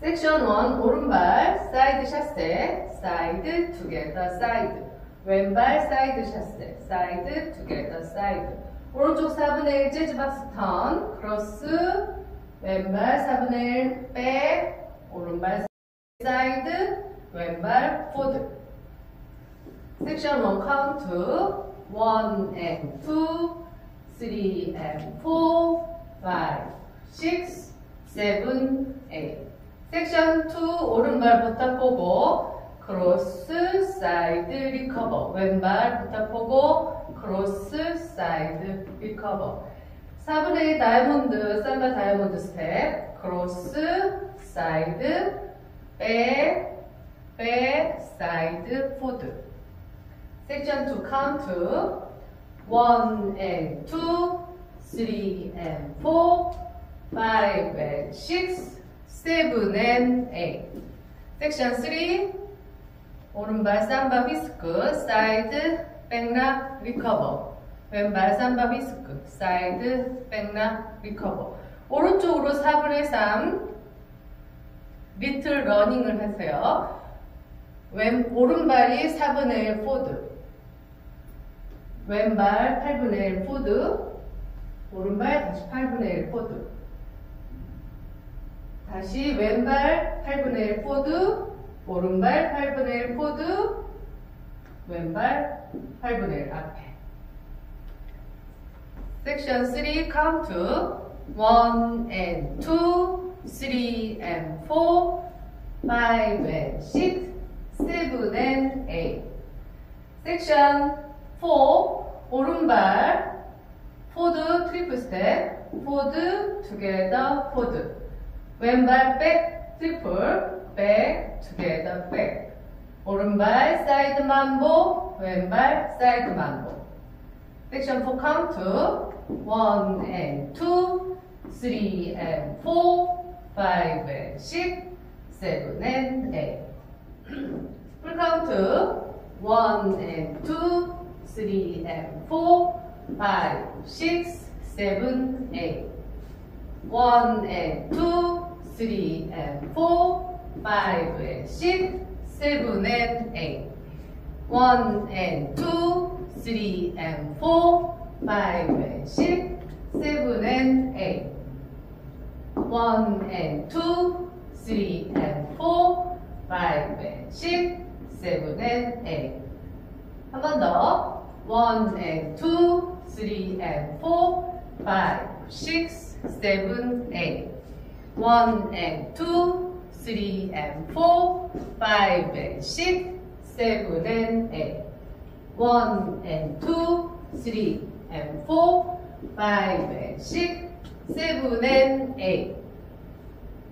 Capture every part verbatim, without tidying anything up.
섹션 일 오른발 사이드 샷셋 사이드 투게더 사이드 왼발 사이드 샷셋 사이드 투게더 사이드 오른쪽 사분의 일 재즈박스 턴 크로스 왼발 사분의 일 백 오른발 사이드 왼발 포드 섹션 일 카운트 일 앤 투 쓰리 앤 포 파이브 식스 세븐 에잇 섹션 이 오른발 바닥보고 크로스 사이드 리커버 왼발 바닥보고 크로스 사이드 리커버 사분의 일 다이아몬드 살라 다이아몬드 스텝 크로스 사이드 백 백 사이드 포드 섹션 이 카운트 일 앤 투 쓰리 앤 포 파이브 앤 식스 세븐 앤 에잇 섹션 삼 오른발 삼바 비스크 사이드 백락 리커버 왼발 삼바 비스크 사이드 백락 리커버 오른쪽으로 사분의 삼 리틀 러닝을 하세요. 왼, 오른발이 사분의 일 포드 왼발 팔분의 일 포드 오른발 다시 팔분의 일 포드 다시 왼발 팔분의 일 포드 오른발 팔분의 일 포드 왼발 팔분의 일 앞에 섹션 삼 카운트 일 앤 투 쓰리 앤 포 파이브 앤 식스 세븐 앤 에잇 섹션 사 오른발 포드 트리플 스텝 포드 투게더 포드 왼발 백 트리플 백 투게더 백 오른발 사이드 만보 왼발 사이드 만보 섹션 사 카운트 일 앤 투 쓰리 앤 포 파이브 앤 식스 세븐 앤 에잇 풀 카운트 일 앤 투 쓰리 앤 포 파이브 앤 식스 세븐 앤 에잇 일 앤 투 쓰리 앤 포 파이브 앤 식스 세븐 앤 에잇 일 앤 투 쓰리 앤 포 파이브 앤 식스 세븐 앤 에잇 일 앤 투 쓰리 앤 포 파이브 앤 식스 세븐 앤 에잇 한 번 더 일 앤 투 쓰리 앤 포 파이브 앤 식스 세븐 앤 에잇 일 앤 투 쓰리 앤 포 파이브 앤 식스 세븐 앤 에잇 일 앤 투 쓰리 앤 포 파이브 앤 식스 세븐 앤 에잇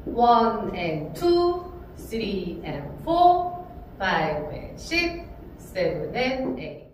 일 앤 투 쓰리 앤 포 파이브 앤 식스 세븐 앤 에잇